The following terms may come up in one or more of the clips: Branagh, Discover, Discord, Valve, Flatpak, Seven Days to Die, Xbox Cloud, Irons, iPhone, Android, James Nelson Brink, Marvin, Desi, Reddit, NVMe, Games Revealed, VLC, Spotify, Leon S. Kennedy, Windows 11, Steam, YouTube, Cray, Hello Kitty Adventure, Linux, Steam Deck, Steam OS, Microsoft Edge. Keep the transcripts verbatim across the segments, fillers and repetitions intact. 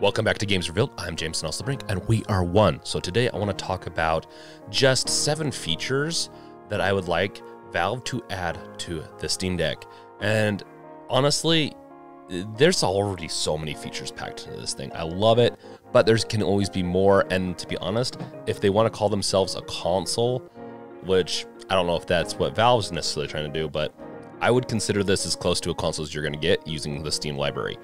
Welcome back to Games Revealed. I'm James Nelson Brink, and we are one. So today I want to talk about just seven features that I would like Valve to add to the Steam Deck. And honestly, there's already so many features packed into this thing. I love it, but there can always be more. And to be honest, if they want to call themselves a console, which I don't know if that's what Valve's necessarily trying to do, but I would consider this as close to a console as you're going to get using the Steam library.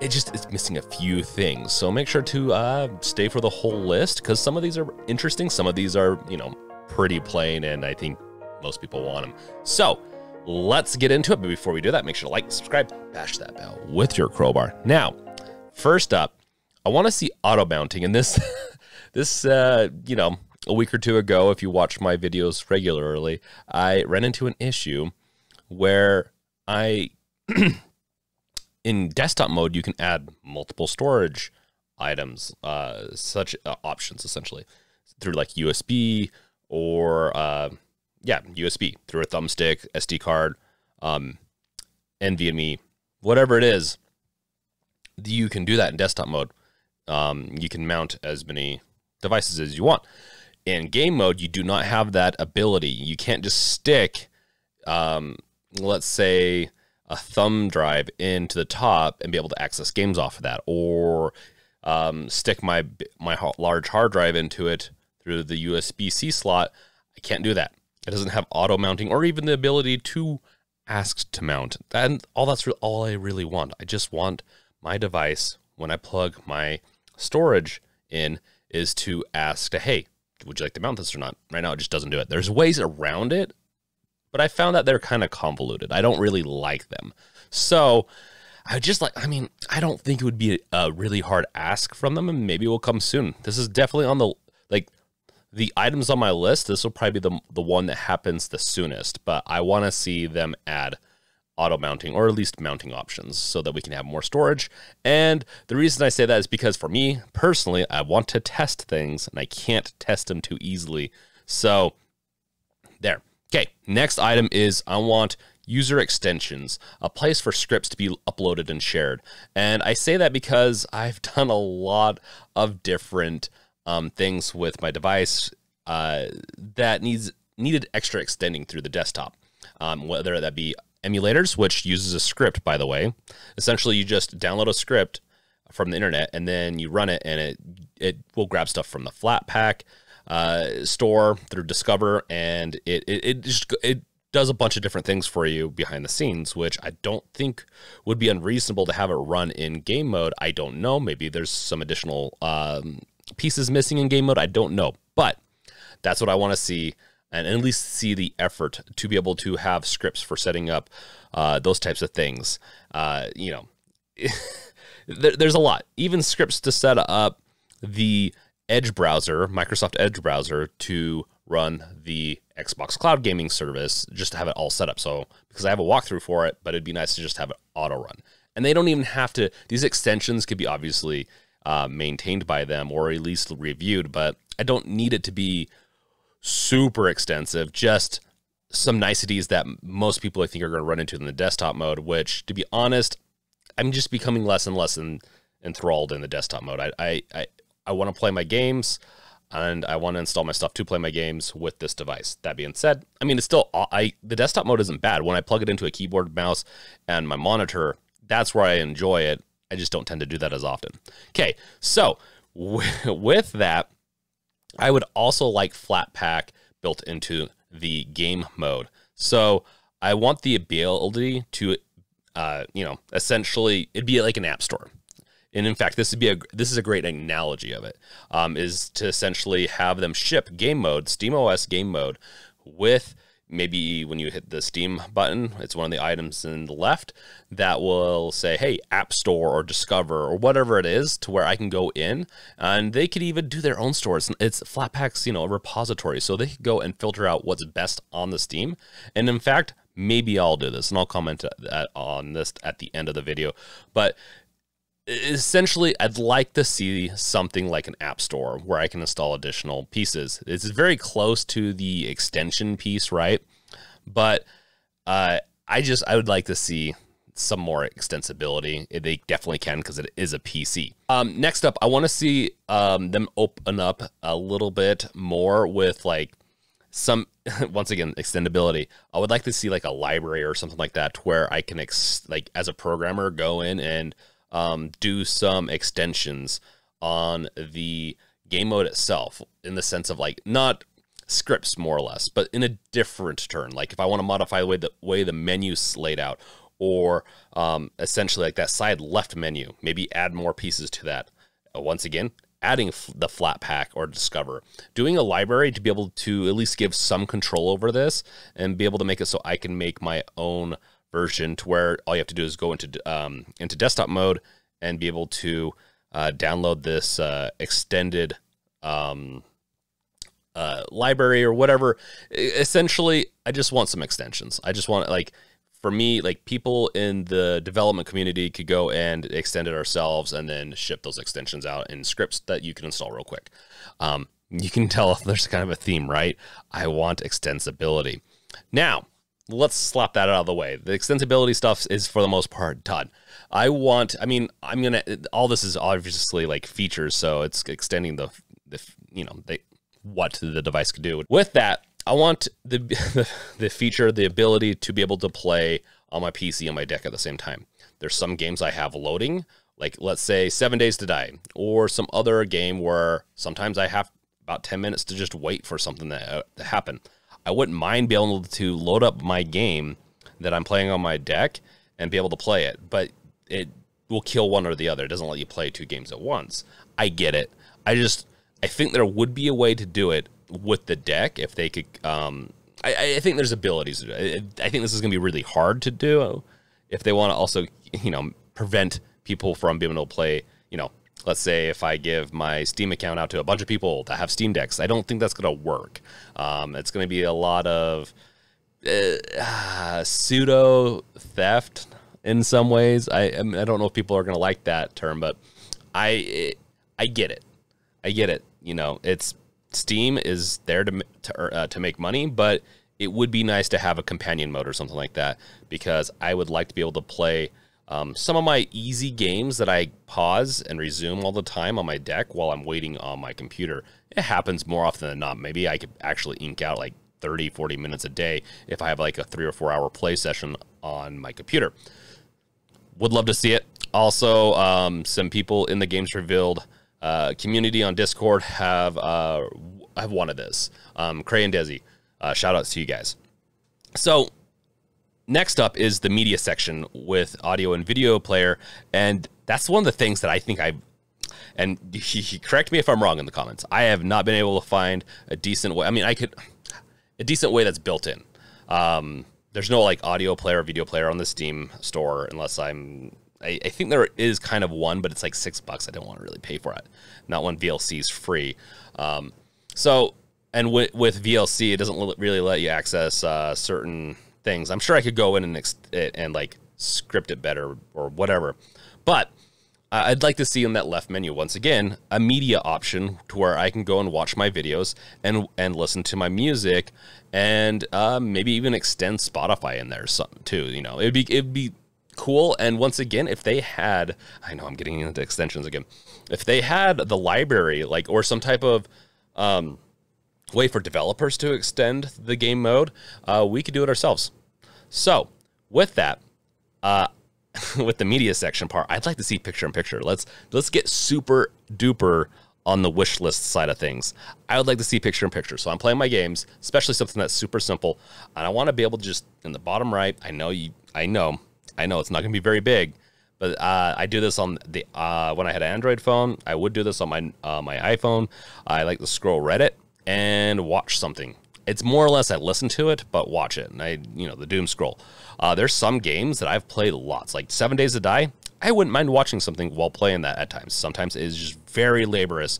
It just is missing a few things. So make sure to uh, stay for the whole list, because some of these are interesting. Some of these are, you know, pretty plain, and I think most people want them. So let's get into it. But before we do that, make sure to like, subscribe, bash that bell with your crowbar. Now, first up, I want to see auto mounting. And this, this uh, you know, a week or two ago, if you watch my videos regularly, I ran into an issue where I... In desktop mode, you can add multiple storage items, uh, such uh, options, essentially, through like U S B or, uh, yeah, U S B, through a thumbstick, S D card, um, NVMe, whatever it is, you can do that in desktop mode. Um, you can mount as many devices as you want. In game mode, you do not have that ability. You can't just stick, um, let's say, a thumb drive into the top and be able to access games off of that, or um, stick my my large hard drive into it through the U S B C slot. I can't do that. It doesn't have auto mounting or even the ability to ask to mount. And all that's all I really want. I just want my device, when I plug my storage in, is to ask to, hey, would you like to mount this or not? Right now it just doesn't do it. There's ways around it, but I found that they're kind of convoluted. I don't really like them. So I just like, I mean, I don't think it would be a really hard ask from them, and maybe it will come soon. This is definitely on the, like, the items on my list. This will probably be the, the one that happens the soonest, but I want to see them add auto mounting, or at least mounting options, so that we can have more storage. And the reason I say that is because for me personally, I want to test things and I can't test them too easily. So there. Okay, next item is I want user extensions, a place for scripts to be uploaded and shared. And I say that because I've done a lot of different um, things with my device uh, that needs needed extra extending through the desktop, um, whether that be emulators, which uses a script, by the way. Essentially, you just download a script from the internet, and then you run it, and it, it will grab stuff from the Flatpak uh store through Discover, and it, it it just it does a bunch of different things for you behind the scenes, which I don't think would be unreasonable to have it run in game mode. I don't know, maybe there's some additional um pieces missing in game mode, I don't know, but that's what I want to see, and at least see the effort to be able to have scripts for setting up uh those types of things. Uh you know, there, there's a lot, even scripts to set up the Edge browser, Microsoft Edge browser, to run the Xbox Cloud gaming service, just to have it all set up. So, because I have a walkthrough for it, but it'd be nice to just have it auto run. And they don't even have to, these extensions could be obviously uh, maintained by them, or at least reviewed, but I don't need it to be super extensive, just some niceties that most people I think are going to run into in the desktop mode, which, to be honest, I'm just becoming less and less en enthralled in the desktop mode. I, I, I I want to play my games, and I want to install my stuff to play my games with this device. That being said, I mean, it's still, I the desktop mode isn't bad. When I plug it into a keyboard, mouse, and my monitor, that's where I enjoy it. I just don't tend to do that as often. Okay, so with that, I would also like Flatpak built into the game mode. So I want the ability to, uh, you know, essentially, it'd be like an app store. And in fact, this would be a this is a great analogy of it, um, is to essentially have them ship game mode, Steam O S game mode, with maybe when you hit the Steam button, it's one of the items in the left that will say, hey, App Store or Discover or whatever it is, to where I can go in, and they could even do their own stores. It's Flatpak's, you know, repository, so they could go and filter out what's best on the Steam. And in fact, maybe I'll do this, and I'll comment on this at the end of the video, but essentially, I'd like to see something like an app store where I can install additional pieces. It's very close to the extension piece, right? But uh, I just, I would like to see some more extensibility. They definitely can because it is a P C. Um, next up, I want to see um, them open up a little bit more with like some, once again, extendability. I would like to see like a library or something like that where I can, ex like as a programmer, go in and um, do some extensions on the game mode itself, in the sense of like not scripts more or less, but in a different turn. Like if I want to modify the way the, way the menu's laid out, or um, essentially like that side left menu, maybe add more pieces to that. Once again, adding f the Flatpak or Discover, doing a library to be able to at least give some control over this and be able to make it so I can make my own version, to where all you have to do is go into um, into desktop mode and be able to uh, download this uh, extended um, uh, library or whatever. Essentially, I just want some extensions. I just want like, for me, like people in the development community could go and extend it ourselves and then ship those extensions out in scripts that you can install real quick. Um, you can tell if there's kind of a theme, right? I want extensibility. Now, let's slap that out of the way. The extensibility stuff is for the most part done. I want, I mean, I'm going to, all this is obviously like features. So it's extending the, the you know, the, what the device could do. With that, I want the, the feature, the ability to be able to play on my P C and my deck at the same time. There's some games I have loading, like let's say Seven Days to Die, or some other game where sometimes I have about ten minutes to just wait for something that, uh, to happen. I wouldn't mind being able to load up my game that I'm playing on my deck and be able to play it, but it will kill one or the other. It doesn't let you play two games at once. I get it. I just, I think there would be a way to do it with the deck if they could. um I, I think there's abilities to do it. I think this is gonna be really hard to do if they want to also, you know, prevent people from being able to play, you know, let's say if I give my Steam account out to a bunch of people that have Steam Decks, I don't think that's gonna work. Um it's gonna be a lot of uh, uh, pseudo theft in some ways. I I don't know if people are gonna like that term, but I I get it. I get it. You know, it's Steam is there to to, uh, to make money, but it would be nice to have a companion mode or something like that, because I would like to be able to play um, some of my easy games that I pause and resume all the time on my deck while I'm waiting on my computer. It happens more often than not. Maybe I could actually ink out like thirty, forty minutes a day if I have like a three or four hour play session on my computer. Would love to see it. Also, um, some people in the Games Revealed Uh, community on Discord have uh, have wanted this. Um, Cray and Desi, uh, shout outs to you guys. So next up is the media section with audio and video player, and that's one of the things that I think I, and he, he, correct me if I'm wrong in the comments, I have not been able to find a decent way. I mean, I could a decent way that's built in. Um, there's no like audio player or video player on the Steam store unless I'm. I, I think there is kind of one, but it's like six bucks. I don't want to really pay for it. Not when V L C is free. Um, so, and with, with V L C, it doesn't really let you access uh, certain things. I'm sure I could go in and ex and like script it better or whatever. But uh, I'd like to see in that left menu once again a media option to where I can go and watch my videos and and listen to my music, and uh, maybe even extend Spotify in there some too. You know, it'd be it'd be. cool. And once again, if they had, I know I'm getting into extensions again, if they had the library, like, or some type of um, way for developers to extend the game mode, uh, we could do it ourselves. So with that, uh, with the media section part, I'd like to see picture in picture. Let's, let's get super duper on the wish list side of things. I would like to see picture in picture. So I'm playing my games, especially something that's super simple. And I want to be able to just in the bottom right, I know you, I know, I know it's not going to be very big, but uh, I do this on the uh, when I had an Android phone. I would do this on my uh, my iPhone. I like to scroll Reddit and watch something. It's more or less I listen to it, but watch it. And I, you know, the doom scroll. Uh, there's some games that I've played lots, like Seven Days to Die. I wouldn't mind watching something while playing that at times. Sometimes it is just very laborious,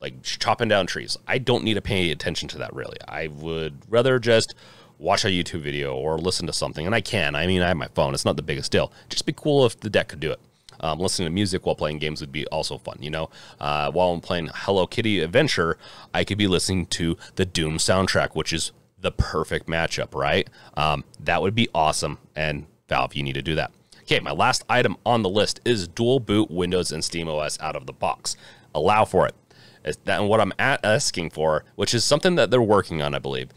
like chopping down trees. I don't need to pay attention to that really. I would rather just watch a YouTube video or listen to something. And I can, I mean, I have my phone. It's not the biggest deal. Just be cool if the deck could do it. Um, listening to music while playing games would be also fun. You know, uh, while I'm playing Hello Kitty Adventure, I could be listening to the Doom soundtrack, which is the perfect matchup, right? Um, that would be awesome. And Valve, you need to do that. Okay, my last item on the list is dual boot Windows and Steam O S out of the box. Allow for it. It's that, and what I'm asking for, which is something that they're working on, I believe,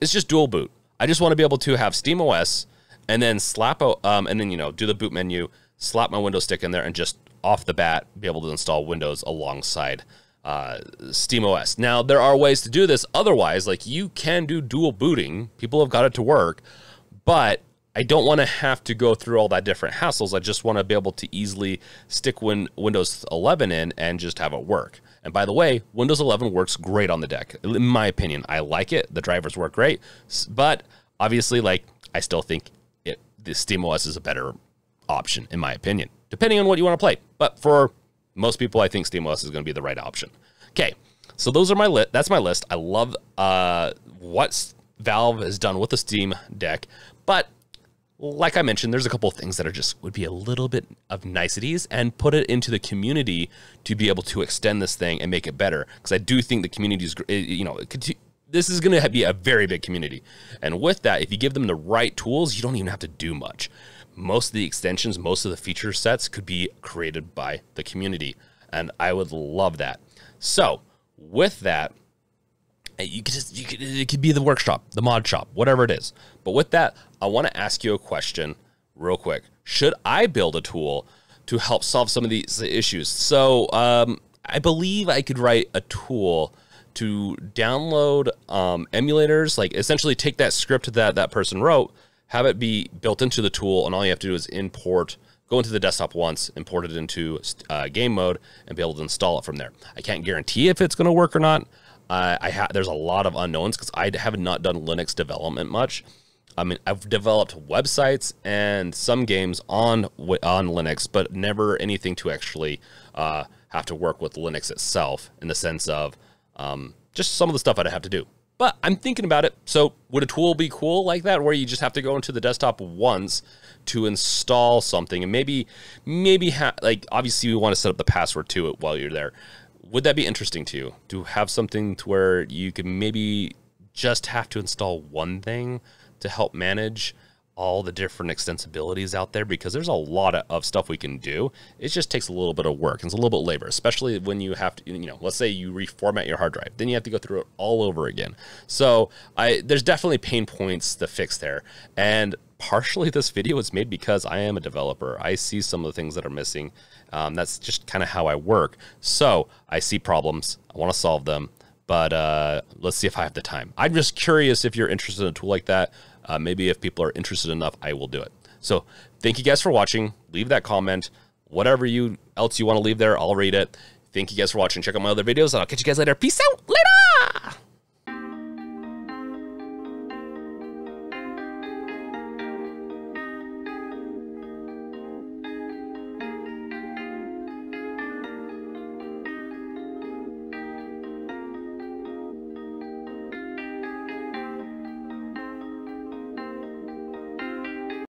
is just dual boot. I just want to be able to have Steam O S and then slap, um, and then, you know, do the boot menu, slap my Windows stick in there, and just off the bat be able to install Windows alongside uh, Steam O S. Now, there are ways to do this otherwise. Like, you can do dual booting. People have got it to work, but I don't want to have to go through all that different hassles. I just want to be able to easily stick win Windows eleven in and just have it work. And by the way, Windows eleven works great on the Deck. In my opinion, I like it. The drivers work great. But obviously, like, I still think it, the Steam O S is a better option, in my opinion, depending on what you want to play. But for most people, I think Steam O S is going to be the right option. Okay, so those are my li- that's my list. I love uh, what Valve has done with the Steam Deck, but like I mentioned, there's a couple of things that are just would be a little bit of niceties, and put it into the community to be able to extend this thing and make it better. Because I do think the community is, you know, this is going to be a very big community. And with that, if you give them the right tools, you don't even have to do much. Most of the extensions, most of the feature sets could be created by the community. And I would love that. So with that, You could just, you could, it could be the workshop, the mod shop, whatever it is. But with that, I want to ask you a question real quick. Should I build a tool to help solve some of these issues? So um, I believe I could write a tool to download um, emulators, like essentially take that script that that person wrote, have it be built into the tool, and all you have to do is import, go into the desktop once, import it into uh, game mode, and be able to install it from there. I can't guarantee if it's going to work or not. Uh, I ha there's a lot of unknowns because I have not done Linux development much. I mean, I've developed websites and some games on on Linux, but never anything to actually uh, have to work with Linux itself in the sense of um, just some of the stuff I'd have to do. But I'm thinking about it. So would a tool be cool like that, where you just have to go into the desktop once to install something, and maybe maybe ha like obviously we want to set up the password to it while you're there. Would that be interesting to you, to have something to where you can maybe just have to install one thing to help manage all the different extensibilities out there? Because there's a lot of stuff we can do. It just takes a little bit of work. And it's a little bit of labor, especially when you have to, you know, let's say you reformat your hard drive, then you have to go through it all over again. So I, there's definitely pain points to fix there. And partially this video is made because I am a developer. I see some of the things that are missing. Um, that's just kind of how I work. So I see problems. I want to solve them, but uh, let's see if I have the time. I'm just curious if you're interested in a tool like that. Uh, maybe if people are interested enough, I will do it. So thank you guys for watching. Leave that comment. Whatever you else you want to leave there, I'll read it. Thank you guys for watching. Check out my other videos, and I'll catch you guys later. Peace out. Later.